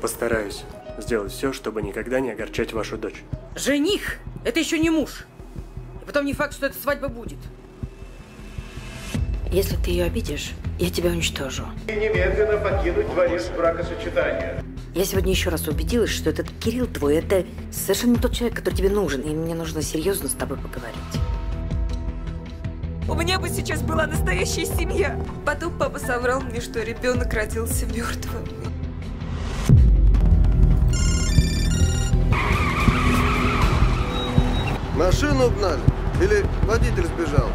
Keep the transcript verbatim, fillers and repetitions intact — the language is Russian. Постараюсь сделать все, чтобы никогда не огорчать вашу дочь. Жених! Это еще не муж. И потом не факт, что эта свадьба будет. Если ты ее обидишь, я тебя уничтожу. И немедленно покинуть дворец бракосочетания. Я сегодня еще раз убедилась, что этот Кирилл твой, это совершенно не тот человек, который тебе нужен. И мне нужно серьезно с тобой поговорить. У меня бы сейчас была настоящая семья. Потом папа соврал мне, что ребенок родился мертвым. Машину угнали? Или водитель сбежал?